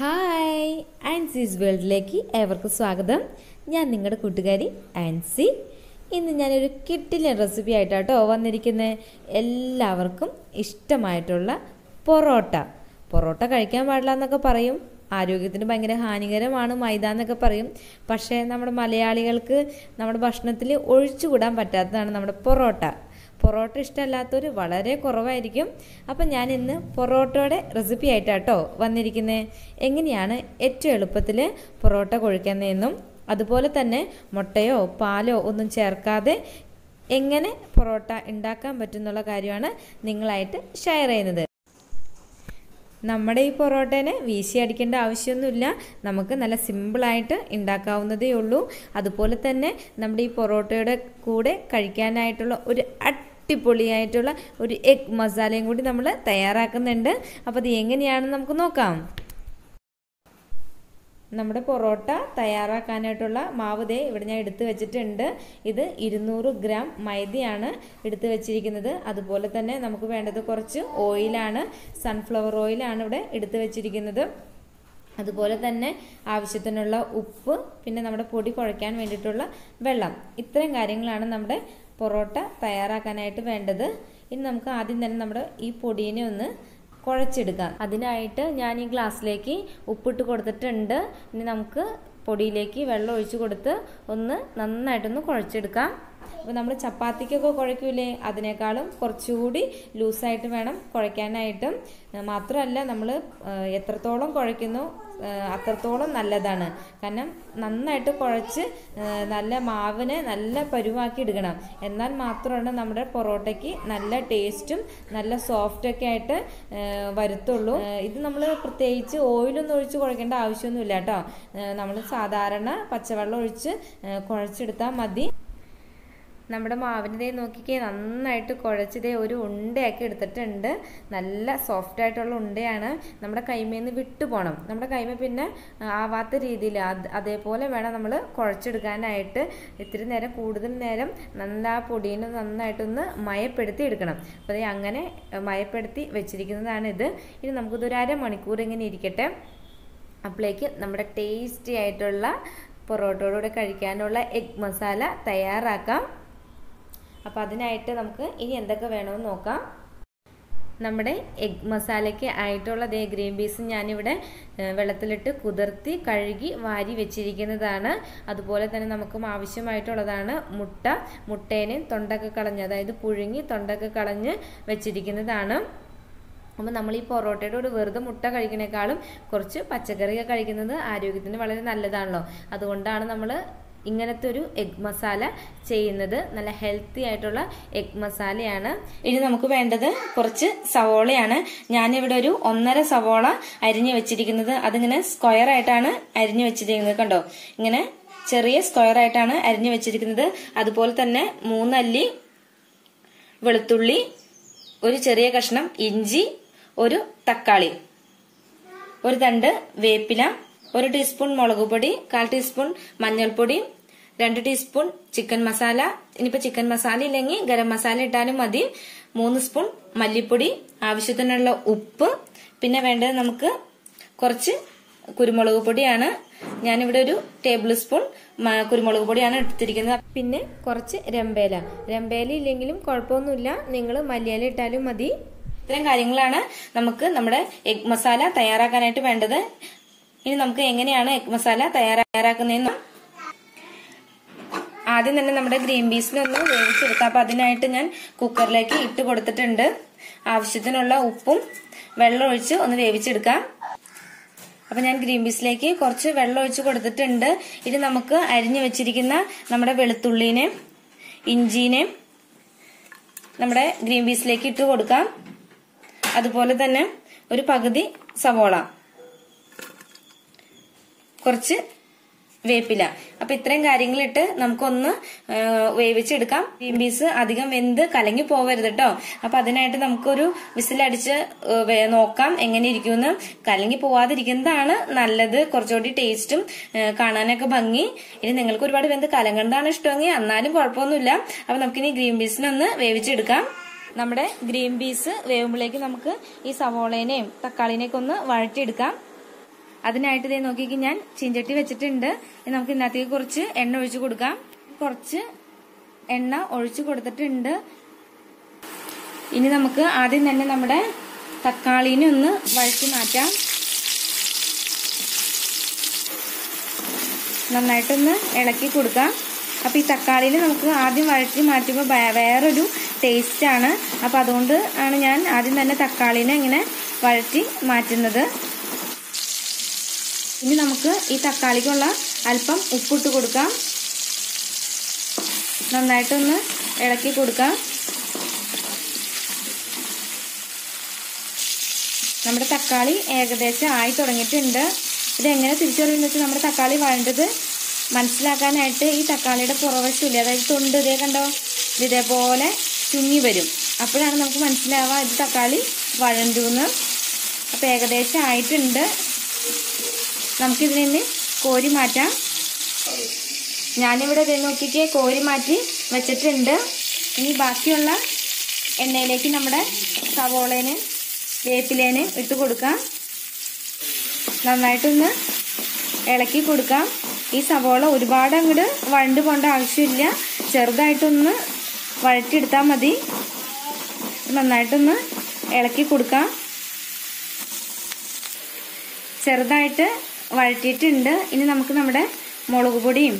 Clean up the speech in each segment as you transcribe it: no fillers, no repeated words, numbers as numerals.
Hi ആൻസീസ് വേൾഡിലേക്ക് ഏവർക്കും സ്വാഗതം. ഞാൻ നിങ്ങളുടെ കൂട്ടുകാരി ആൻസി. ഇന്ന് ഞാനൊരു കിട്ടിലെ റെസിപ്പി ആയിട്ടാട്ടോ വന്നിരിക്കുന്ന എല്ലാവർക്കും ഇഷ്ടമായിട്ടുള്ള പൊറോട്ട കഴിക്കാൻ പാടില്ല എന്നൊക്കെ പറയും, ആരോഗ്യത്തിന് ഭയങ്കര ഹാനികരമാണ് മൈദ എന്നൊക്കെ പറയും. പക്ഷേ നമ്മുടെ മലയാളികൾക്ക് നമ്മുടെ ഭക്ഷണത്തിൽ ഒഴിച്ചുകൂടാൻ പറ്റാത്തതാണ് നമ്മുടെ പൊറോട്ട ഇഷ്ടമല്ലാത്തവർ വളരെ കുറവായിരിക്കും. അപ്പം ഞാൻ ഇന്ന് പൊറോട്ടയുടെ റെസിപ്പി ആയിട്ടാട്ടോ വന്നിരിക്കുന്നത്. എങ്ങനെയാണ് ഏറ്റവും എളുപ്പത്തിൽ പൊറോട്ട കുഴയ്ക്കുന്നതെന്നും അതുപോലെ തന്നെ മുട്ടയോ പാലോ ഒന്നും ചേർക്കാതെ എങ്ങനെ പൊറോട്ട ഉണ്ടാക്കാൻ പറ്റുന്നുള്ള കാര്യമാണ് നിങ്ങളായിട്ട് ഷെയർ ചെയ്യുന്നത്. നമ്മുടെ ഈ പൊറോട്ടേനെ വീശി അടിക്കേണ്ട ആവശ്യമൊന്നുമില്ല, നമുക്ക് നല്ല സിമ്പിളായിട്ട് ഉണ്ടാക്കാവുന്നതേ ഉള്ളൂ. അതുപോലെ തന്നെ നമ്മുടെ ഈ പൊറോട്ടയുടെ കൂടെ കഴിക്കാനായിട്ടുള്ള ഒരു അടിപൊളിയായിട്ടുള്ള ഒരു എഗ് മസാലയും കൂടി നമ്മൾ തയ്യാറാക്കുന്നുണ്ട്. അപ്പോൾ അത് എങ്ങനെയാണെന്ന് നമുക്ക് നോക്കാം. നമ്മുടെ പൊറോട്ട തയ്യാറാക്കാനായിട്ടുള്ള മാവ് ദേ ഇവിടെ ഞാൻ എടുത്തു വെച്ചിട്ടുണ്ട്. ഇത് 200 ഗ്രാം മൈദയാണ് എടുത്തു വെച്ചിരിക്കുന്നത്. അതുപോലെ തന്നെ നമുക്ക് വേണ്ടത് കുറച്ച് ഓയിലാണ്, സൺഫ്ലവർ ഓയിലാണ് ഇവിടെ എടുത്തു വെച്ചിരിക്കുന്നത്. അതുപോലെ തന്നെ ആവശ്യത്തിനുള്ള ഉപ്പ്, പിന്നെ നമ്മുടെ പൊടി കുഴയ്ക്കാൻ വേണ്ടിയിട്ടുള്ള വെള്ളം. ഇത്രയും കാര്യങ്ങളാണ് നമ്മുടെ പൊറോട്ട തയ്യാറാക്കാനായിട്ട് വേണ്ടത്. ഇനി നമുക്ക് ആദ്യം തന്നെ നമ്മുടെ ഈ പൊടിയെ ഒന്ന് കുഴച്ചെടുക്കാം. അതിനായിട്ട് ഞാൻ ഈ ഗ്ലാസ്സിലേക്ക് ഉപ്പിട്ട് കൊടുത്തിട്ടുണ്ട്. ഇനി നമുക്ക് പൊടിയിലേക്ക് വെള്ളം ഒഴിച്ചു കൊടുത്ത് ഒന്ന് നന്നായിട്ടൊന്ന് കുഴച്ചെടുക്കാം. അപ്പോൾ നമ്മൾ ചപ്പാത്തിക്കൊക്കെ കുഴയ്ക്കൂലേ, അതിനേക്കാളും കുറച്ചുകൂടി ലൂസായിട്ട് വേണം കുഴയ്ക്കാനായിട്ടും. മാത്രമല്ല നമ്മൾ എത്രത്തോളം കുഴയ്ക്കുന്നു അത്രത്തോളം നല്ലതാണ്. കാരണം നന്നായിട്ട് കുഴച്ച് നല്ല മാവിനെ നല്ല പരുവാക്കി എടുക്കണം. എന്നാൽ മാത്രമാണ് നമ്മുടെ പൊറോട്ടയ്ക്ക് നല്ല ടേസ്റ്റും നല്ല സോഫ്റ്റൊക്കെ ആയിട്ട് വരുത്തുള്ളൂ. ഇത് നമ്മൾ പ്രത്യേകിച്ച് ഓയിലൊന്നും ഒഴിച്ച് കുഴക്കേണ്ട ആവശ്യമൊന്നുമില്ല കേട്ടോ. നമ്മൾ സാധാരണ പച്ചവെള്ളം ഒഴിച്ച് കുഴച്ചെടുത്താൽ മതി. നമ്മുടെ മാവിൻ്റെ നോക്കിക്കേ, നന്നായിട്ട് കുഴച്ചതേ ഒരു ഉണ്ടയാക്കി എടുത്തിട്ടുണ്ട്. നല്ല സോഫ്റ്റായിട്ടുള്ള ഉണ്ടയാണ്. നമ്മുടെ കൈമേന്ന് വിട്ടു പോകണം, നമ്മുടെ കൈമ പിന്നെ ആവാത്ത രീതിയിൽ അതേപോലെ വേണം നമ്മൾ കുഴച്ചെടുക്കാനായിട്ട്. ഇത്തിരി നേരം കൂടുതൽ നേരം നല്ല ആ പൊടിയെ നന്നായിട്ടൊന്ന് മയപ്പെടുത്തി എടുക്കണം. അപ്പോൾ അത് അങ്ങനെ മയപ്പെടുത്തി വെച്ചിരിക്കുന്നതാണിത്. ഇനി നമുക്കിതൊരു അരമണിക്കൂർ ഇങ്ങനെ ഇരിക്കട്ടെ. അപ്പോഴേക്ക് നമ്മുടെ ടേസ്റ്റി ആയിട്ടുള്ള പൊറോട്ടയോടുകൂടെ കഴിക്കാനുള്ള എഗ് മസാല തയ്യാറാക്കാം. അപ്പോൾ അതിനായിട്ട് നമുക്ക് ഇനി എന്തൊക്കെ വേണമെന്ന് നോക്കാം. നമ്മുടെ എഗ് മസാലയ്ക്ക് ആയിട്ടുള്ള ദേ ഗ്രീൻ പീസ് ഞാനിവിടെ വെള്ളത്തിലിട്ട് കുതിർത്തി കഴുകി വാരി വെച്ചിരിക്കുന്നതാണ്. അതുപോലെ തന്നെ നമുക്കും ആവശ്യമായിട്ടുള്ളതാണ് മുട്ടേനെ തൊണ്ടൊക്കെ കളഞ്ഞ്, അതായത് പുഴുങ്ങി തൊണ്ടൊക്കെ കളഞ്ഞ് വെച്ചിരിക്കുന്നതാണ്. അപ്പോൾ നമ്മൾ ഈ പൊറോട്ടയുടെ കൂടെ വെറുതെ മുട്ട കഴിക്കുന്നതിനേക്കാളും കുറച്ച് പച്ചക്കറിയൊക്കെ കഴിക്കുന്നത് ആരോഗ്യത്തിന് വളരെ നല്ലതാണല്ലോ. അതുകൊണ്ടാണ് നമ്മൾ ഇങ്ങനത്തെ ഒരു എഗ് മസാല ചെയ്യുന്നത്. നല്ല ഹെൽത്തി ആയിട്ടുള്ള എഗ് മസാലയാണ്. ഇനി നമുക്ക് വേണ്ടത് കുറച്ച് സവോളയാണ്. ഞാനിവിടെ ഒരു 1.5 സവോള അരിഞ്ഞു വെച്ചിരിക്കുന്നത്. അതിങ്ങനെ സ്ക്വയർ ആയിട്ടാണ് അരിഞ്ഞു വെച്ചിരിക്കുന്നത്, കണ്ടോ, ഇങ്ങനെ ചെറിയ സ്ക്വയർ ആയിട്ടാണ് അരിഞ്ഞു വെച്ചിരിക്കുന്നത്. അതുപോലെ തന്നെ 3 അല്ലി വെളുത്തുള്ളി, ഒരു ചെറിയ കഷ്ണം ഇഞ്ചി, ഒരു തക്കാളി, ഒരു തണ്ട് വേപ്പില, 1 ടീസ്പൂൺ മുളക് പൊടി, 1/4 ടീസ്പൂൺ മഞ്ഞൾപ്പൊടി, 2 ടീസ്പൂൺ ചിക്കൻ മസാല. ഇനിയിപ്പോൾ ചിക്കൻ മസാല ഇല്ലെങ്കിൽ ഗരം മസാല ഇട്ടാലും മതി. 3 സ്പൂൺ മല്ലിപ്പൊടി, ആവശ്യത്തിനുള്ള ഉപ്പ്, പിന്നെ വേണ്ടത് നമുക്ക് കുറച്ച് കുരുമുളക് പൊടിയാണ്. ഞാനിവിടെ 1 ടേബിൾ സ്പൂൺ കുരുമുളക് പൊടിയാണ് എടുത്തിരിക്കുന്നത്. പിന്നെ കുറച്ച് രമ്പേല ഇല്ലെങ്കിലും കുഴപ്പമൊന്നുമില്ല, നിങ്ങൾ മല്ലിയില ഇട്ടാലും മതി. ഇത്തരം കാര്യങ്ങളാണ് നമുക്ക് നമ്മുടെ എഗ് മസാല തയ്യാറാക്കാനായിട്ട് വേണ്ടത്. ഇനി നമുക്ക് എങ്ങനെയാണ് എഗ് മസാല തയ്യാറാക്കുന്നതെന്ന് ആദ്യം തന്നെ നമ്മുടെ ഗ്രീൻ പീസിനൊന്ന് വേവിച്ചെടുക്കാം. അപ്പം അതിനായിട്ട് ഞാൻ കുക്കറിലേക്ക് ഇട്ട് കൊടുത്തിട്ടുണ്ട്. ആവശ്യത്തിനുള്ള ഉപ്പും വെള്ളം ഒഴിച്ച് ഒന്ന് വേവിച്ചെടുക്കാം. അപ്പം ഞാൻ ഗ്രീൻ പീസിലേക്ക് കുറച്ച് വെള്ളം ഒഴിച്ച് കൊടുത്തിട്ടുണ്ട്. ഇനി നമുക്ക് അരിഞ്ഞു വെച്ചിരിക്കുന്ന നമ്മുടെ വെളുത്തുള്ളിനെയും ഇഞ്ചിനെയും നമ്മുടെ ഗ്രീൻ പീസിലേക്ക് ഇട്ട് കൊടുക്കാം. അതുപോലെ തന്നെ ഒരു പകുതി സവോള, കുറച്ച് വേപ്പില. അപ്പം ഇത്രയും കാര്യങ്ങളിട്ട് നമുക്കൊന്ന് വേവിച്ചെടുക്കാം. ഗ്രീൻ പീസ് അധികം വെന്ത് കലങ്ങി പോവരുത് കേട്ടോ. അപ്പം അതിനായിട്ട് നമുക്കൊരു വിസിലടിച്ച് നോക്കാം എങ്ങനെ ഇരിക്കുമെന്ന്. കലങ്ങി പോവാതിരിക്കുന്നതാണ് നല്ലത്, കുറച്ചുകൂടി ടേസ്റ്റും കാണാനൊക്കെ ഭംഗി. ഇനി നിങ്ങൾക്ക് ഒരുപാട് വെന്ത് കലങ്ങേണ്ടതാണ് ഇഷ്ടമെങ്കിൽ എന്നാലും കുഴപ്പമൊന്നുമില്ല. അപ്പം നമുക്കിനി ഗ്രീൻ പീസിനൊന്ന് വേവിച്ചെടുക്കാം. നമ്മുടെ ഗ്രീൻ പീസ് വേവുമ്പോഴേക്ക് നമുക്ക് ഈ സവോളേനെയും തക്കാളിനെയൊക്കെ ഒന്ന് വഴറ്റിയെടുക്കാം. അതിനായിട്ട് ദേ നോക്കിക്ക് ഞാൻ ചീഞ്ചട്ടി വെച്ചിട്ടുണ്ട്. ഇനി നമുക്ക് ഇതിനകത്തേക്ക് കുറച്ച് എണ്ണ ഒഴിച്ചു കൊടുക്കാം. കുറച്ച് എണ്ണ ഒഴിച്ചു കൊടുത്തിട്ടുണ്ട്. ഇനി നമുക്ക് ആദ്യം തന്നെ നമ്മുടെ തക്കാളിനെ ഒന്ന് വഴറ്റി മാറ്റാം. നന്നായിട്ടൊന്ന് ഇളക്കി കൊടുക്കാം. അപ്പോൾ ഈ തക്കാളിയിൽ നമുക്ക് ആദ്യം വഴറ്റി മാറ്റുമ്പോൾ വേറൊരു ടേസ്റ്റാണ്. അപ്പോൾ അതുകൊണ്ട് ആണ് ഞാൻ ആദ്യം തന്നെ തക്കാളിനെ ഇങ്ങനെ വഴറ്റി മാറ്റുന്നത്. ഇനി നമുക്ക് ഈ തക്കാളിക്കുള്ള അല്പം ഉപ്പിട്ട് കൊടുക്കാം. നന്നായിട്ടൊന്ന് ഇളക്കി കൊടുക്കാം. നമ്മുടെ തക്കാളി ഏകദേശം ആയി തുടങ്ങിയിട്ടുണ്ട്. ഇതെങ്ങനെ തിരിച്ചറിയുന്ന വെച്ചാൽ നമ്മുടെ തക്കാളി വഴണ്ടത് മനസ്സിലാക്കാനായിട്ട് ഈ തക്കാളിയുടെ പുറവശമില്ല, അതായത് തൊണ്ട് ഇതേ കണ്ടോ ഇതേപോലെ ചുങ്ങി വരും. അപ്പോഴാണ് നമുക്ക് മനസ്സിലാവുക ഇത് തക്കാളി വഴണ്ടൂന്ന്. അപ്പോൾ ഏകദേശം ആയിട്ടുണ്ട്. നമുക്കിതിനെ കോരി മാറ്റാം. ഞാനിവിടെ നോക്കിക്ക് കോരി മാറ്റി വെച്ചിട്ടുണ്ട്. ഇനി ബാക്കിയുള്ള എണ്ണയിലേക്ക് നമ്മുടെ സവോളേന് വേപ്പിലേന് ഇട്ട് കൊടുക്കാം. നന്നായിട്ടൊന്ന് ഇളക്കി കൊടുക്കാം. ഈ സവോള ഒരുപാട് അങ്ങോട്ട് വഴണ്ട് പോകേണ്ട ആവശ്യമില്ല, ചെറുതായിട്ടൊന്ന് വഴറ്റിയെടുത്താൽ മതി. നന്നായിട്ടൊന്ന് ഇളക്കി കൊടുക്കാം. ചെറുതായിട്ട് വഴറ്റിയിട്ടുണ്ട്. ഇനി നമുക്ക് നമ്മുടെ മുളക് പൊടിയും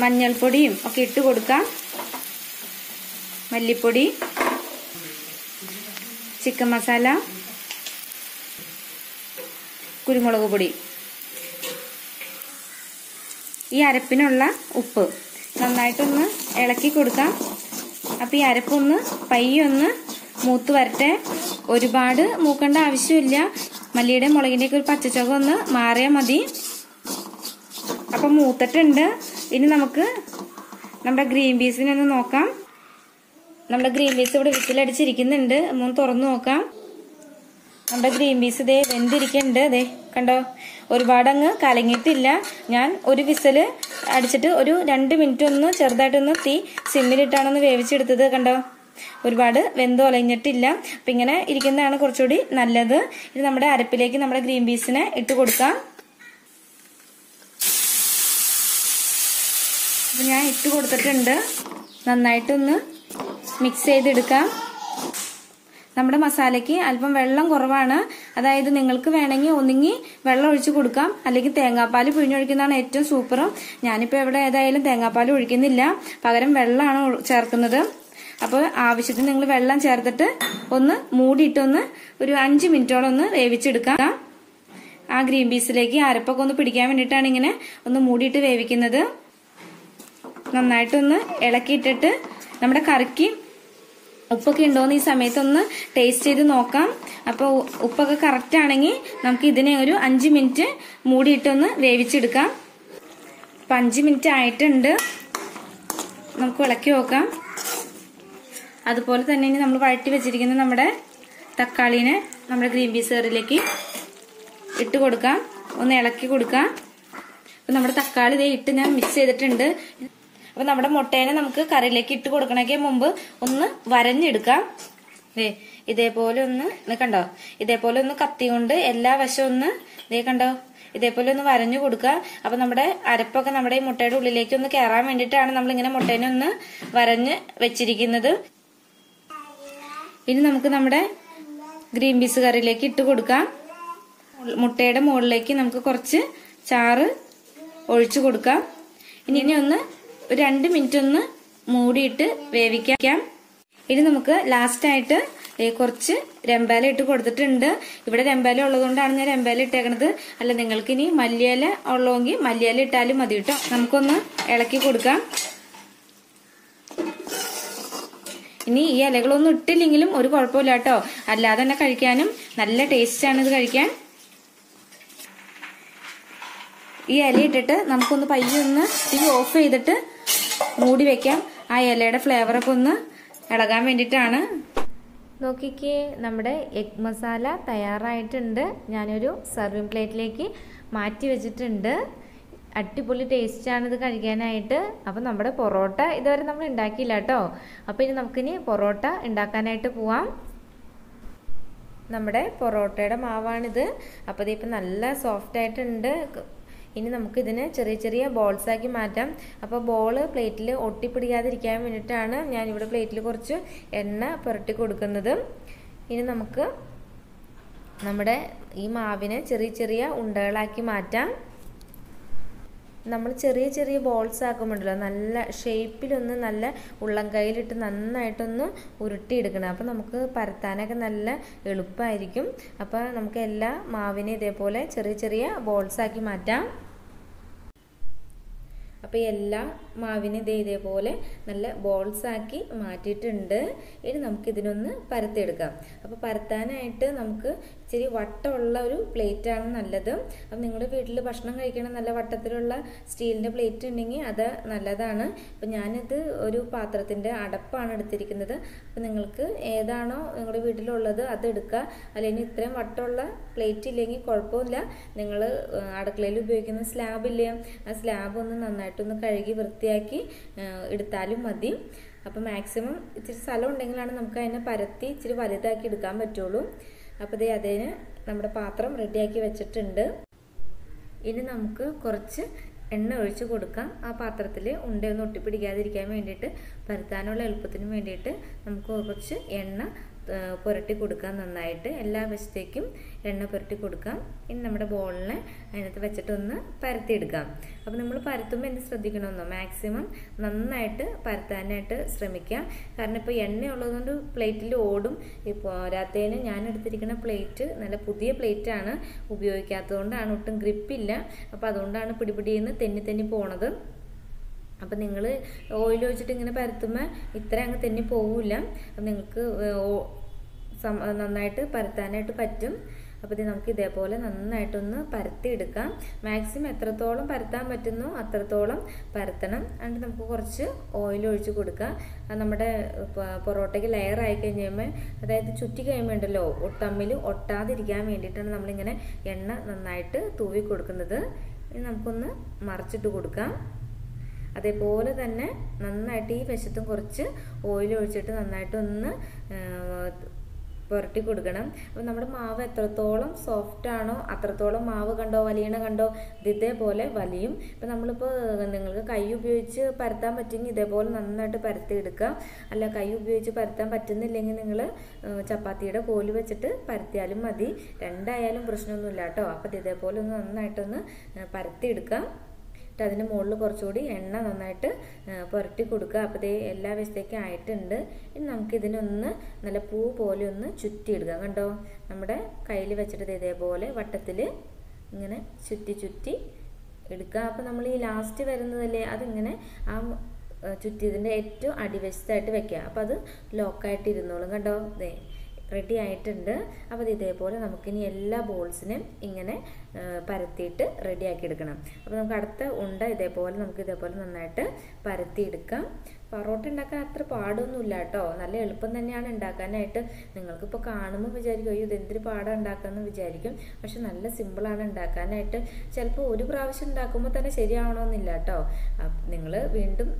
മഞ്ഞൾപ്പൊടിയും ഒക്കെ ഇട്ട് കൊടുക്കാം. മല്ലിപ്പൊടി, ചിക്കൻ മസാല, കുരുമുളക് പൊടി, ഈ അരപ്പിനുള്ള ഉപ്പ്. നന്നായിട്ടൊന്ന് ഇളക്കി കൊടുക്കാം. അപ്പം ഈ അരപ്പൊന്ന് പയ്യൊന്ന് മൂത്ത് വരട്ടെ. ഒരുപാട് മൂക്കേണ്ട ആവശ്യമില്ല. മല്ലിയുടെ മുളകിൻ്റെയൊക്കെ ഒരു പച്ചച്ചൊക്കെ ഒന്ന് മാറിയാൽ മതി. അപ്പം മൂത്തിട്ടുണ്ട്. ഇനി നമുക്ക് നമ്മുടെ ഗ്രീൻ പീസിനെ ഒന്ന് നോക്കാം. നമ്മുടെ ഗ്രീൻ പീസ് ഇവിടെ വിസിലടിച്ചിരിക്കുന്നുണ്ട്. ഒന്ന് തുറന്നു നോക്കാം. നമ്മുടെ ഗ്രീൻ പീസ് ഇതേ വെന്തിരിക്കുന്നുണ്ട്. ഇതേ കണ്ടോ, ഒരുപാടങ്ങ് കലങ്ങിയിട്ടില്ല. ഞാൻ ഒരു വിസിൽ അടിച്ചിട്ട് ഒരു 2 മിനിറ്റ് ഒന്ന് ചെറുതായിട്ടൊന്ന് തീ സിമ്മിലിട്ടാണൊന്ന് വേവിച്ചെടുത്തത്. കണ്ടോ, ഒരുപാട് വെന്ത് ഒലഞ്ഞിട്ടില്ല. അപ്പം ഇങ്ങനെ ഇരിക്കുന്നതാണ് കുറച്ചുകൂടി നല്ലത്. ഇത് നമ്മുടെ അരപ്പിലേക്ക് നമ്മുടെ ഗ്രീൻ പീസിനെ ഇട്ട് കൊടുക്കാം. അപ്പം ഞാൻ ഇട്ട് കൊടുത്തിട്ടുണ്ട്. നന്നായിട്ടൊന്ന് മിക്സ് ചെയ്തെടുക്കാം. നമ്മുടെ മസാലയ്ക്ക് അല്പം വെള്ളം കുറവാണ്, അതായത് നിങ്ങൾക്ക് വേണമെങ്കിൽ ഒന്നുകിൽ വെള്ളം ഒഴിച്ച് കൊടുക്കാം, അല്ലെങ്കിൽ തേങ്ങാപ്പാൽ പിഴിഞ്ഞൊഴിക്കുന്നതാണ് ഏറ്റവും സൂപ്പറും. ഞാനിപ്പോൾ ഇവിടെ ഏതായാലും തേങ്ങാപ്പാൽ ഒഴിക്കുന്നില്ല, പകരം വെള്ളമാണ് ചേർക്കുന്നത്. അപ്പോൾ ആവശ്യത്തിന് നിങ്ങൾ വെള്ളം ചേർത്തിട്ട് ഒന്ന് മൂടിയിട്ടൊന്ന് ഒരു 5 മിനിറ്റോളം ഒന്ന് വേവിച്ചെടുക്കാം. ആ ഗ്രീൻ പീസിലേക്ക് അരപ്പൊക്കെ ഒന്ന് പിടിക്കാൻ വേണ്ടിയിട്ടാണ് ഇങ്ങനെ ഒന്ന് മൂടിയിട്ട് വേവിക്കുന്നത്. നന്നായിട്ടൊന്ന് ഇളക്കിയിട്ടിട്ട് നമ്മുടെ കറിക്ക് ഉപ്പൊക്കെ ഉണ്ടോയെന്ന് ഈ സമയത്തൊന്ന് ടേസ്റ്റ് ചെയ്ത് നോക്കാം. അപ്പോൾ ഉപ്പൊക്കെ കറക്റ്റാണെങ്കിൽ നമുക്ക് ഇതിനെ ഒരു 5 മിനിറ്റ് മൂടിയിട്ടൊന്ന് വേവിച്ചെടുക്കാം. അപ്പം 5 മിനിറ്റ് ആയിട്ടുണ്ട്. നമുക്ക് ഇളക്കി നോക്കാം. അതുപോലെ തന്നെ ഇനി നമ്മൾ വഴറ്റി വെച്ചിരിക്കുന്ന നമ്മുടെ തക്കാളിനെ നമ്മുടെ ഗ്രീൻ പീസ് കറിയിലേക്ക് ഇട്ട് കൊടുക്കാം. ഒന്ന് ഇളക്കി കൊടുക്കാം. അപ്പം നമ്മുടെ തക്കാളി ഇതേ ഇട്ട് ഞാൻ മിക്സ് ചെയ്തിട്ടുണ്ട്. അപ്പം നമ്മുടെ മുട്ടേനെ നമുക്ക് കറിയിലേക്ക് ഇട്ട് കൊടുക്കണമെങ്കിൽ മുമ്പ് ഒന്ന് വരഞ്ഞെടുക്കാം. ഇതേപോലെ ഒന്ന് കണ്ടോ, ഇതേപോലെ ഒന്ന് കത്തി കൊണ്ട് എല്ലാ വശവും ഒന്ന് ഇതേ കണ്ടോ ഇതേപോലെ ഒന്ന് വരഞ്ഞു കൊടുക്കുക. അപ്പം നമ്മുടെ അരപ്പൊക്കെ നമ്മുടെ ഈ മുട്ടയുടെ ഉള്ളിലേക്ക് ഒന്ന് കയറാൻ വേണ്ടിയിട്ടാണ് നമ്മളിങ്ങനെ മുട്ടേനെ ഒന്ന് വരഞ്ഞ് വെച്ചിരിക്കുന്നത്. ഇനി നമുക്ക് നമ്മുടെ ഗ്രീൻ പീസ് കറിയിലേക്ക് ഇട്ട് കൊടുക്കാം. മുട്ടയുടെ മുകളിലേക്ക് നമുക്ക് കുറച്ച് ചാറ് ഒഴിച്ചു കൊടുക്കാം. ഇനി ഒന്ന് 2 മിനിറ്റ് ഒന്ന് മൂടിയിട്ട് വേവിക്കാം. ഇനി നമുക്ക് ലാസ്റ്റായിട്ട് കുറച്ച് രമ്പാല ഇട്ട് കൊടുത്തിട്ടുണ്ട്. ഇവിടെ രമ്പാല ഉള്ളതുകൊണ്ടാണ് ഞാൻ രമ്പാല ഇട്ടേക്കണത്. അല്ല, നിങ്ങൾക്ക് ഇനി മല്ലിയില ഉള്ളതെങ്കിൽ മല്ലിയില ഇട്ടാലും മതി കേട്ടോ. നമുക്കൊന്ന് ഇളക്കി കൊടുക്കാം. ഇനി ഈ ഇലകളൊന്നും ഇട്ടില്ലെങ്കിലും ഒരു കുഴപ്പമില്ല കേട്ടോ. അല്ലാതെ തന്നെ കഴിക്കാനും നല്ല ടേസ്റ്റാണ് ഇത് കഴിക്കാൻ. ഈ ഇല ഇട്ടിട്ട് നമുക്കൊന്ന് പയ്യൊന്ന് തീ ഓഫ് ചെയ്തിട്ട് മൂടി വെക്കാം. ആ ഇലയുടെ ഫ്ലേവറൊക്കെ ഒന്ന് ഇളകാൻ വേണ്ടിയിട്ടാണ്. നോക്കിക്കേ, നമ്മുടെ എഗ് മസാല തയ്യാറായിട്ടുണ്ട്. ഞാനൊരു സർവിങ് പ്ലേറ്റിലേക്ക് മാറ്റി വെച്ചിട്ടുണ്ട്. അടിപൊളി ടേസ്റ്റാണിത് കഴിക്കാനായിട്ട്. അപ്പം നമ്മുടെ പൊറോട്ട ഇതുവരെ നമ്മൾ ഉണ്ടാക്കിയില്ല കേട്ടോ. അപ്പം ഇനി നമുക്കിനി പൊറോട്ട ഉണ്ടാക്കാനായിട്ട് പോവാം. നമ്മുടെ പൊറോട്ടയുടെ മാവാണിത്. അപ്പോൾ ഇതിപ്പോൾ നല്ല സോഫ്റ്റ് ആയിട്ടുണ്ട്. ഇനി നമുക്ക് ഇതിനെ ചെറിയ ചെറിയ ബോൾസ് ആക്കി മാറ്റാം. അപ്പോൾ ബോൾ പ്ലേറ്റിൽ ഒട്ടിപ്പിടിക്കാതിരിക്കാൻ വേണ്ടിയിട്ടാണ് ഞാൻ ഇവിടെ പ്ലേറ്റിൽ കുറച്ച് എണ്ണ പുരട്ടി കൊടുക്കുന്നത്. ഇനി നമുക്ക് നമ്മുടെ ഈ മാവിനെ ചെറിയ ചെറിയ ഉണ്ടകളാക്കി മാറ്റാം. നമ്മൾ ചെറിയ ചെറിയ ബോൾസ് ആക്കുമ്പോഴല്ലോ നല്ല ഷേപ്പിലൊന്ന് നല്ല ഉള്ളം കയ്യിലിട്ട് നന്നായിട്ടൊന്ന് ഉരുട്ടിയെടുക്കണം. അപ്പോൾ നമുക്ക് പരത്താനൊക്കെ നല്ല എളുപ്പമായിരിക്കും. അപ്പോൾ നമുക്ക് എല്ലാ മാവിനെ ഇതേപോലെ ചെറിയ ചെറിയ ബോൾസ് ആക്കി മാറ്റാം. അപ്പോൾ എല്ലാ മാവിനെ ഇതേപോലെ നല്ല ബോൾസ് ആക്കി മാറ്റിയിട്ടുണ്ട്. ഇനി നമുക്കിതിനൊന്ന് പരത്തിയെടുക്കാം. അപ്പോൾ പരത്താനായിട്ട് നമുക്ക് ഇച്ചിരി വട്ടമുള്ള ഒരു പ്ലേറ്റാണ് നല്ലത്. അപ്പം നിങ്ങളുടെ വീട്ടിൽ ഭക്ഷണം കഴിക്കണം നല്ല വട്ടത്തിലുള്ള സ്റ്റീലിൻ്റെ പ്ലേറ്റ് ഉണ്ടെങ്കിൽ അത് നല്ലതാണ്. അപ്പം ഞാനിത് ഒരു പാത്രത്തിൻ്റെ അടപ്പാണ് എടുത്തിരിക്കുന്നത്. അപ്പം നിങ്ങൾക്ക് ഏതാണോ നിങ്ങളുടെ വീട്ടിലുള്ളത് അത് എടുക്കുക. അല്ലെങ്കിൽ ഇത്രയും വട്ടമുള്ള പ്ലേറ്റ് ഇല്ലെങ്കിൽ കുഴപ്പമില്ല. നിങ്ങൾ അടുക്കളയിൽ ഉപയോഗിക്കുന്ന സ്ലാബില്ലേ, ആ സ്ലാബ് ഒന്ന് നന്നായിട്ടൊന്ന് കഴുകി വൃത്തിയാക്കി എടുത്താലും മതി. അപ്പോൾ മാക്സിമം ഇച്ചിരി സ്ഥലം ഉണ്ടെങ്കിലാണ് നമുക്ക് അതിനെ പരത്തി ഇച്ചിരി വലുതാക്കി എടുക്കാൻ പറ്റുള്ളൂ. അപ്പോൾ ദേ അതിന് നമ്മുടെ പാത്രം റെഡിയാക്കി വെച്ചിട്ടുണ്ട്. ഇനി നമുക്ക് കുറച്ച് എണ്ണ ഒഴിച്ച് കൊടുക്കാം. ആ പാത്രത്തിൽ ഉണ്ടയൊന്നും ഒട്ടിപ്പിടിക്കാതിരിക്കാൻ വേണ്ടിയിട്ട് പരത്താനുള്ള എളുപ്പത്തിന് വേണ്ടിയിട്ട് നമുക്ക് കുറച്ച് എണ്ണ പുരട്ടി കൊടുക്കാം. നന്നായിട്ട് എല്ലാ വശത്തേക്കും എണ്ണ പുരട്ടി കൊടുക്കാം. ഇനി നമ്മുടെ ബോളിനെ അതിനകത്ത് വെച്ചിട്ടൊന്ന് പരത്തിയെടുക്കാം. അപ്പോൾ നമ്മൾ പരത്തുമ്പോൾ എന്ത് ശ്രദ്ധിക്കണമെന്നോ മാക്സിമം നന്നായിട്ട് പരത്താനായിട്ട് ശ്രമിക്കുക. കാരണം ഇപ്പോൾ എണ്ണ ഉള്ളതുകൊണ്ട് പ്ലേറ്റിൽ ഓടും. ഈ പോരാത്തതിന് ഞാൻ എടുത്തിരിക്കുന്ന പ്ലേറ്റ് നല്ല പുതിയ പ്ലേറ്റാണ്, ഉപയോഗിക്കാത്തതുകൊണ്ടാണ് ഒട്ടും ഗ്രിപ്പില്ല. അപ്പോൾ അതുകൊണ്ടാണ് പിടിപിടിയെന്ന് തെന്നി തെന്നി പോണത്. അപ്പം നിങ്ങൾ ഓയിൽ ഒഴിച്ചിട്ട് ഇങ്ങനെ പരത്തുമ്പോൾ ഇത്ര അങ്ങ് തന്നെ പോവില്ല. അപ്പം നിങ്ങൾക്ക് നന്നായിട്ട് പരത്താനായിട്ട് പറ്റും. അപ്പോൾ ഇത് നമുക്ക് ഇതേപോലെ നന്നായിട്ടൊന്ന് പരത്തിയെടുക്കാം. മാക്സിമം എത്രത്തോളം പരത്താൻ പറ്റുന്നു അത്രത്തോളം പരത്തണം. എന്നിട്ട് നമുക്ക് കുറച്ച് ഓയിൽ ഒഴിച്ച് കൊടുക്കാം. നമ്മുടെ പൊറോട്ടയ്ക്ക് ലെയർ ആയി കഴിഞ്ഞുമ്പോൾ, അതായത് ചുറ്റി കഴിയുമ്പോണ്ടല്ലോ തമ്മിൽ ഒട്ടാതിരിക്കാൻ വേണ്ടിയിട്ടാണ് നമ്മളിങ്ങനെ എണ്ണ നന്നായിട്ട് തൂവി കൊടുക്കുന്നത്. ഇനി നമുക്കൊന്ന് മറിച്ചിട്ട് കൊടുക്കാം. അതേപോലെ തന്നെ നന്നായിട്ട് ഈ വശത്തും കുറച്ച് ഓയിൽ ഒഴിച്ചിട്ട് നന്നായിട്ടൊന്ന് പുരട്ടി കൊടുക്കണം. അപ്പോൾ നമ്മുടെ മാവ് എത്രത്തോളം സോഫ്റ്റാണോ അത്രത്തോളം മാവ് കണ്ടോ വലിയണ കണ്ടോ ഇതേപോലെ വലിയും. ഇപ്പം നമ്മളിപ്പോൾ നിങ്ങൾക്ക് കൈ ഉപയോഗിച്ച് പരത്താൻ പറ്റുമെങ്കിൽ ഇതേപോലെ നന്നായിട്ട് പരത്തിയെടുക്കുക. അല്ല കൈ ഉപയോഗിച്ച് പരത്താൻ പറ്റുന്നില്ലെങ്കിൽ നിങ്ങൾ ചപ്പാത്തിയുടെ കോല് വെച്ചിട്ട് പരത്തിയാലും മതി. രണ്ടായാലും പ്രശ്നമൊന്നുമില്ല കേട്ടോ. അപ്പം ഇതേപോലെ ഒന്ന് നന്നായിട്ടൊന്ന് പരത്തിയെടുക്കുക. അതിന് മുകളിൽ കുറച്ചുകൂടി എണ്ണ നന്നായിട്ട് പുരട്ടി കൊടുക്കുക. അപ്പോൾ ഇത് എല്ലാ വശത്തേക്കും ആയിട്ടുണ്ട്. ഇനി നമുക്കിതിനൊന്ന് നല്ല പൂ പോലെ ഒന്ന് ചുറ്റിയെടുക്കാം. കണ്ടോ, നമ്മുടെ കയ്യിൽ വെച്ചിട്ട് ഇതേപോലെ വട്ടത്തിൽ ഇങ്ങനെ ചുറ്റി ചുറ്റി എടുക്കുക. അപ്പോൾ നമ്മൾ ഈ ലാസ്റ്റ് വരുന്നതല്ലേ, അതിങ്ങനെ ആ ചുറ്റിയതിൻ്റെ ഏറ്റവും അടിവശത്തായിട്ട് വെക്കുക. അപ്പോൾ അത് ലോക്കായിട്ട് ഇരുന്നോളും. കണ്ടോ, ഇതേ റെഡി ആയിട്ടുണ്ട്. അപ്പോൾ ഇതേപോലെ നമുക്കിനി എല്ലാ ബോൾസിനും ഇങ്ങനെ പരത്തിയിട്ട് റെഡിയാക്കി എടുക്കണം. അപ്പോൾ നമുക്ക് അടുത്ത ഉണ്ട ഇതേപോലെ ഇതേപോലെ നന്നായിട്ട് പരത്തിയെടുക്കാം. പൊറോട്ട ഉണ്ടാക്കാൻ അത്ര പാടൊന്നുമില്ല കേട്ടോ. നല്ല എളുപ്പം തന്നെയാണ് ഉണ്ടാക്കാനായിട്ട്. നിങ്ങൾക്കിപ്പോൾ കാണുമ്പോൾ വിചാരിക്കും അയ്യോ ഇതെന്തൊരു പാടാണ് ഉണ്ടാക്കാമെന്ന് വിചാരിക്കും. പക്ഷെ നല്ല സിമ്പിളാണ് ഉണ്ടാക്കാനായിട്ട്. ചിലപ്പോൾ ഒരു പ്രാവശ്യം ഉണ്ടാക്കുമ്പോൾ തന്നെ ശരിയാവണമെന്നില്ല കേട്ടോ. നിങ്ങൾ വീണ്ടും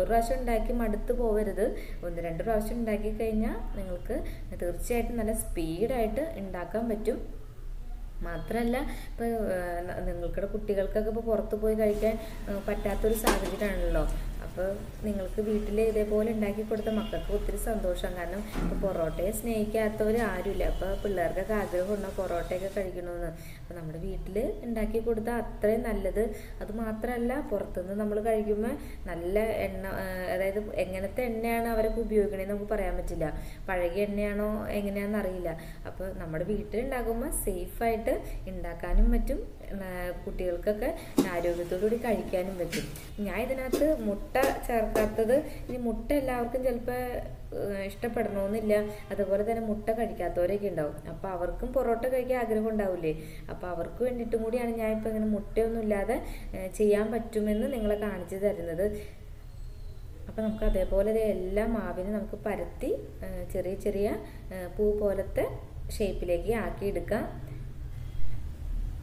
ഒരു പ്രാവശ്യം ഉണ്ടാക്കി മടുത്ത് പോകരുത്. ഒന്ന് രണ്ട് പ്രാവശ്യം ഉണ്ടാക്കി കഴിഞ്ഞാൽ നിങ്ങൾക്ക് തീർച്ചയായിട്ടും നല്ല സ്പീഡായിട്ട് ഉണ്ടാക്കാൻ പറ്റും. മാത്രമല്ല ഇപ്പോൾ നിങ്ങൾക്കിടെ കുട്ടികൾക്കൊക്കെ ഇപ്പോൾ പുറത്ത് പോയി കഴിക്കാൻ പറ്റാത്തൊരു സാഹചര്യമാണല്ലോ. അപ്പോൾ നിങ്ങൾക്ക് വീട്ടിൽ ഇതേപോലെ ഉണ്ടാക്കി കൊടുത്ത മക്കൾക്ക് ഒത്തിരി സന്തോഷമാണ്. കാരണം ഇപ്പോൾ പൊറോട്ടയെ സ്നേഹിക്കാത്തവർ ആരുമില്ല. അപ്പോൾ പിള്ളേർക്കൊക്കെ ആഗ്രഹം ഉണ്ടാവും പൊറോട്ടയൊക്കെ കഴിക്കണമെന്ന്. അപ്പോൾ നമ്മുടെ വീട്ടിൽ ഉണ്ടാക്കി കൊടുത്താൽ അത്രയും നല്ലത്. അതുമാത്രമല്ല പുറത്തുനിന്ന് നമ്മൾ കഴിക്കുമ്പോൾ നല്ല എണ്ണ, അതായത് എങ്ങനത്തെ എണ്ണയാണ് അവരൊക്കെ ഉപയോഗിക്കണേന്ന് നമുക്ക് പറയാൻ പറ്റില്ല. പഴകിയ എണ്ണയാണോ എങ്ങനെയാണെന്ന് അറിയില്ല. അപ്പോൾ നമ്മുടെ വീട്ടിലുണ്ടാക്കുമ്പോൾ സേഫായിട്ട് ഉണ്ടാക്കാനും പറ്റും, കുട്ടികൾക്കൊക്കെ ആരോഗ്യത്തോടു കൂടി കഴിക്കാനും പറ്റും. ഞാൻ ഇതിനകത്ത് മുട്ട ചേർക്കാത്തത്, ഇനി മുട്ട എല്ലാവർക്കും ചിലപ്പോൾ ഇഷ്ടപ്പെടണമെന്നില്ല. അതുപോലെ തന്നെ മുട്ട കഴിക്കാത്തവരൊക്കെ ഉണ്ടാവും. അപ്പോൾ അവർക്കും പൊറോട്ട കഴിക്കാൻ ആഗ്രഹം ഉണ്ടാവില്ലേ. അപ്പോൾ അവർക്ക് വേണ്ടിയിട്ടും കൂടിയാണ് ഞാനിപ്പോൾ ഇങ്ങനെ മുട്ടയൊന്നും ഇല്ലാതെ ചെയ്യാൻ പറ്റുമെന്ന് നിങ്ങളെ കാണിച്ചു തരുന്നത്. അപ്പോൾ നമുക്ക് അതേപോലെ എല്ലാ മാവിനും നമുക്ക് പരത്തി ചെറിയ ചെറിയ പൂ പോലത്തെ ഷേപ്പിലേക്ക് ആക്കിയെടുക്കാം.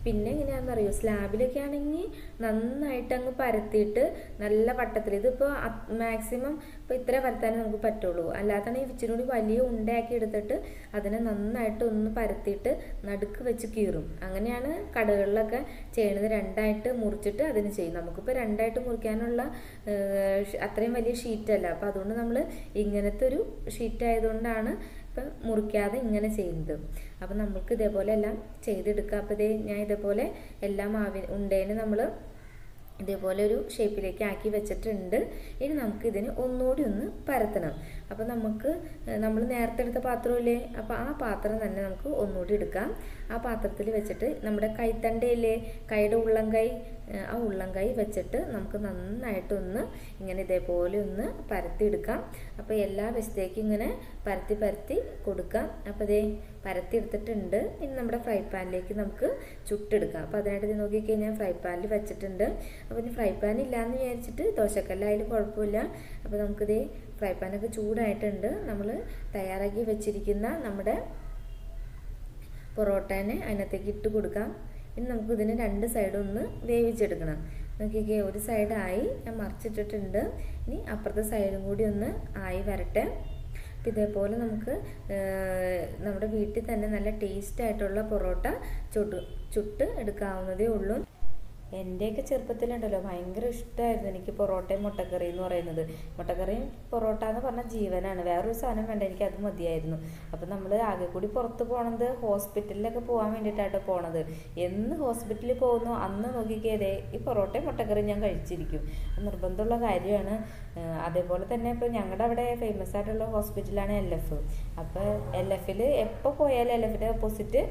പിന്നെ എങ്ങനെയാണെന്നറിയോ സ്ലാബിലൊക്കെ ആണെങ്കിൽ നന്നായിട്ട് അങ്ങ് പരത്തിയിട്ട് നല്ല വട്ടത്തിൽ ഇതിപ്പോൾ മാക്സിമം ഇപ്പോൾ ഇത്ര പരത്താനേ നമുക്ക് പറ്റുള്ളൂ. അല്ലാതെ ഇച്ചിരി കൂടി വലിയ ഉണ്ടയാക്കി എടുത്തിട്ട് അതിനെ നന്നായിട്ട് ഒന്ന് പരത്തിയിട്ട് നടുക്ക് വെച്ച് കീറും. അങ്ങനെയാണ് കടകളിലൊക്കെ ചെയ്യണത്, രണ്ടായിട്ട് മുറിച്ചിട്ട് അതിന് ചെയ്യും. നമുക്കിപ്പോൾ രണ്ടായിട്ട് മുറിക്കാനുള്ള അത്രയും വലിയ ഷീറ്റല്ല, അപ്പോൾ അതുകൊണ്ട് നമ്മൾ ഇങ്ങനത്തെ ഒരു ഷീറ്റ് ആയതുകൊണ്ടാണ് അപ്പം മുറിക്കാതെ ഇങ്ങനെ ചെയ്യുന്നത്. അപ്പം നമുക്ക് ഇതേപോലെ എല്ലാം ചെയ്തെടുക്കാം. അപ്പോൾ ഇതേ ഞാൻ ഇതേപോലെ എല്ലാം ഉണ്ടേന് നമ്മൾ ഇതേപോലെ ഒരു ഷേപ്പിലേക്ക് ആക്കി വെച്ചിട്ടുണ്ട്. ഇനി നമുക്ക് ഇതിന് ഒന്നുകൂടി ഒന്ന് പരത്തണം. അപ്പോൾ നമുക്ക് നമ്മൾ നേരത്തെ എടുത്ത പാത്രമില്ലേ, അപ്പോൾ ആ പാത്രം തന്നെ നമുക്ക് ഒന്നുകൂടി എടുക്കാം. ആ പാത്രത്തിൽ വെച്ചിട്ട് നമ്മുടെ കൈത്തണ്ടയില്ലേ, കൈയുടെ ഉള്ളം കൈ, ആ ഉള്ളം കൈ വെച്ചിട്ട് നമുക്ക് നന്നായിട്ടൊന്ന് ഇങ്ങനെ ഇതേപോലെ ഒന്ന് പരത്തിയെടുക്കാം. അപ്പോൾ എല്ലാ വശത്തേക്കും ഇങ്ങനെ പരത്തി പരത്തി കൊടുക്കാം. അപ്പോൾ ഇതേ പരത്തി എടുത്തിട്ടുണ്ട്. ഇനി നമ്മുടെ ഫ്രൈ പാനിലേക്ക് നമുക്ക് ചുട്ടെടുക്കാം. അപ്പോൾ അതിനായിട്ട് ഇത് നോക്കിക്കഴിഞ്ഞാൽ ഫ്രൈ പാനിൽ വെച്ചിട്ടുണ്ട്. അപ്പോൾ ഇനി ഫ്രൈ പാൻ ഇല്ലയെന്ന് വിചാരിച്ചിട്ട് ദോശക്കല്ലായാലും കുഴപ്പമില്ല. അപ്പോൾ നമുക്കിത് ഫ്രൈ പാനൊക്കെ ചൂടായിട്ടുണ്ട്. നമ്മൾ തയ്യാറാക്കി വെച്ചിരിക്കുന്ന നമ്മുടെ പൊറോട്ടേനെ അതിനകത്തേക്ക് ഇട്ട് കൊടുക്കാം. ഇനി നമുക്കിതിന് രണ്ട് സൈഡും ഒന്ന് വേവിച്ചെടുക്കണം. നോക്കിക്കേ, ഒരു സൈഡായി ഞാൻ മറിച്ചിട്ടിട്ടുണ്ട്. ഇനി അപ്പുറത്തെ സൈഡും കൂടി ഒന്ന് ആയി വരട്ടെ. ഇതേപോലെ നമുക്ക് നമ്മുടെ വീട്ടിൽ തന്നെ നല്ല ടേസ്റ്റ് ആയിട്ടുള്ള പൊറോട്ട ചുട്ട് എടുക്കാവുന്നതേ ഉള്ളൂ. എൻ്റെയൊക്കെ ചെറുപ്പത്തിലുണ്ടല്ലോ ഭയങ്കര ഇഷ്ടമായിരുന്നു എനിക്ക് പൊറോട്ടയും മുട്ടക്കറി എന്ന് പറയുന്നത്. മുട്ടക്കറിയും പൊറോട്ട എന്ന് പറഞ്ഞാൽ ജീവനാണ്, വേറൊരു സാധനം വേണ്ട, എനിക്ക് അത് മതിയായിരുന്നു. അപ്പം നമ്മൾ ആകെ കൂടി പുറത്ത് പോകണത് ഹോസ്പിറ്റലിലൊക്കെ പോകാൻ വേണ്ടിയിട്ടാണ് പോണത്. എന്ന് ഹോസ്പിറ്റലിൽ പോകുന്നു അന്ന് നോക്കിക്കേതേ ഈ പൊറോട്ടയും മുട്ടക്കറി ഞാൻ കഴിച്ചിരിക്കും, നിർബന്ധമുള്ള കാര്യമാണ്. അതേപോലെ തന്നെ ഇപ്പോൾ ഞങ്ങളുടെ അവിടെ ഫേമസ് ആയിട്ടുള്ള ഹോസ്പിറ്റലാണ് LF. അപ്പോൾ LF-ൽ എപ്പോൾ പോയാലും LF-ൻ്റെ ഓപ്പോസിറ്റ്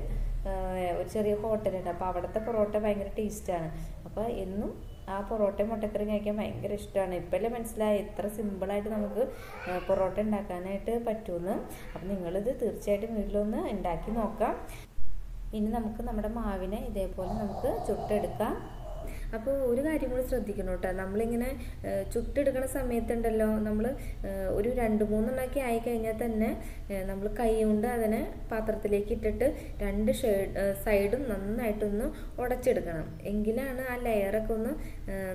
ഒരു ചെറിയ ഹോട്ടലുണ്ട്. അപ്പോൾ അവിടുത്തെ പൊറോട്ട ഭയങ്കര ടേസ്റ്റാണ്. അപ്പോൾ എന്നും ആ പൊറോട്ടയും മുട്ടക്കറിയും കഴിക്കാൻ ഭയങ്കര ഇഷ്ടമാണ്. ഇപ്പോഴല്ലേ മനസ്സിലായി എത്ര സിമ്പിളായിട്ട് നമുക്ക് പൊറോട്ട ഉണ്ടാക്കാനായിട്ട് പറ്റുമെന്ന്. അപ്പം നിങ്ങളിത് തീർച്ചയായിട്ടും വീട്ടിലൊന്ന് ഉണ്ടാക്കി നോക്കാം. ഇനി നമുക്ക് നമ്മുടെ മാവിനെ ഇതേപോലെ നമുക്ക് ചുട്ടെടുക്കാം. അപ്പോൾ ഒരു കാര്യം കൂടി ശ്രദ്ധിക്കണം കേട്ടോ, നമ്മളിങ്ങനെ ചുട്ടെടുക്കുന്ന സമയത്തുണ്ടല്ലോ നമ്മൾ ഒരു 2-3 എണ്ണമൊക്കെ ആയിക്കഴിഞ്ഞാൽ തന്നെ നമ്മൾ കൈ കൊണ്ട് അതിനെ പാത്രത്തിലേക്ക് ഇട്ടിട്ട് രണ്ട് സൈഡും നന്നായിട്ടൊന്ന് ഉടച്ചെടുക്കണം, എങ്കിലാണ് ആ ലെയറൊക്കെ ഒന്ന്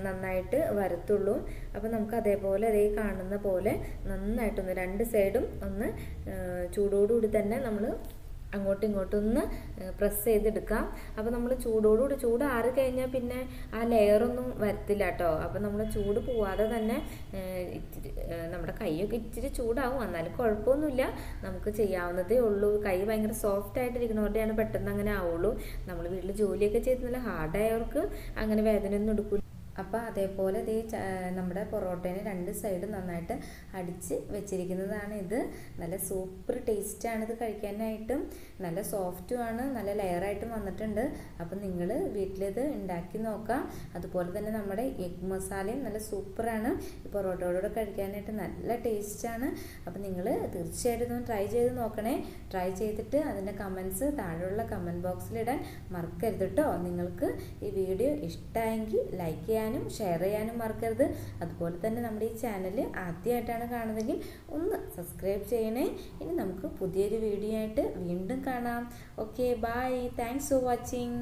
നന്നായിട്ട് വരത്തുള്ളൂ. അപ്പോൾ നമുക്ക് അതേപോലെ അതേ കാണുന്ന പോലെ നന്നായിട്ടൊന്ന് രണ്ട് സൈഡും ഒന്ന് ചൂടോടുകൂടി തന്നെ നമ്മൾ അങ്ങോട്ടും ഇങ്ങോട്ടും ഒന്ന് പ്രസ് ചെയ്തെടുക്കാം. അപ്പോൾ നമ്മൾ ചൂടോടുകൂടി ചൂട് ആറി കഴിഞ്ഞാൽ പിന്നെ ആ ലെയറൊന്നും വരത്തില്ല കേട്ടോ. അപ്പോൾ നമ്മൾ ചൂട് പോവാതെ തന്നെ നമ്മുടെ കൈയൊക്കെ ഇച്ചിരി ചൂടാവും, എന്നാലും കുഴപ്പമൊന്നുമില്ല, നമുക്ക് ചെയ്യാവുന്നതേ ഉള്ളൂ. കൈ ഭയങ്കര സോഫ്റ്റ് ആയിട്ടിരിക്കുന്നവരുടെയാണ് പെട്ടെന്ന് അങ്ങനെ ആവുള്ളൂ. നമ്മൾ വീട്ടിൽ ജോലിയൊക്കെ ചെയ്തെന്നല്ല ഹാർഡായവർക്ക് അങ്ങനെ വേദനയൊന്നും എടുക്കില്ല. അപ്പോൾ അതേപോലെ ഇത് നമ്മുടെ പൊറോട്ടേനെ രണ്ട് സൈഡും നന്നായിട്ട് അടിച്ച് വെച്ചിരിക്കുന്നതാണ്. ഇത് നല്ല സൂപ്പർ ടേസ്റ്റാണ് ഇത് കഴിക്കാനായിട്ടും, നല്ല സോഫ്റ്റുമാണ്, നല്ല ലെയറായിട്ടും വന്നിട്ടുണ്ട്. അപ്പം നിങ്ങൾ വീട്ടിലിത് ഉണ്ടാക്കി നോക്കാം. അതുപോലെ തന്നെ നമ്മുടെ എഗ് മസാലയും നല്ല സൂപ്പറാണ്, പൊറോട്ടയോടുകൂടെ കഴിക്കാനായിട്ട് നല്ല ടേസ്റ്റാണ്. അപ്പം നിങ്ങൾ തീർച്ചയായിട്ടും ഒന്ന് ട്രൈ ചെയ്ത് നോക്കണേ. ട്രൈ ചെയ്തിട്ട് അതിൻ്റെ കമൻസ് താഴെയുള്ള കമൻറ്റ് ബോക്സിലിടാൻ മറക്കരുത് കേട്ടോ. നിങ്ങൾക്ക് ഈ വീഡിയോ ഇഷ്ടമായെങ്കിൽ ലൈക്ക് ചെയ്യാൻ ഷെയർ ചെയ്യാനും മറക്കരുത്. അതുപോലെ തന്നെ നമ്മുടെ ഈ ചാനൽ ആദ്യമായിട്ടാണ് കാണുന്നതെങ്കിൽ ഒന്ന് സബ്സ്ക്രൈബ് ചെയ്യണേ. ഇനി നമുക്ക് പുതിയൊരു വീഡിയോ ആയിട്ട് വീണ്ടും കാണാം. Okay, bye. Thanks for watching.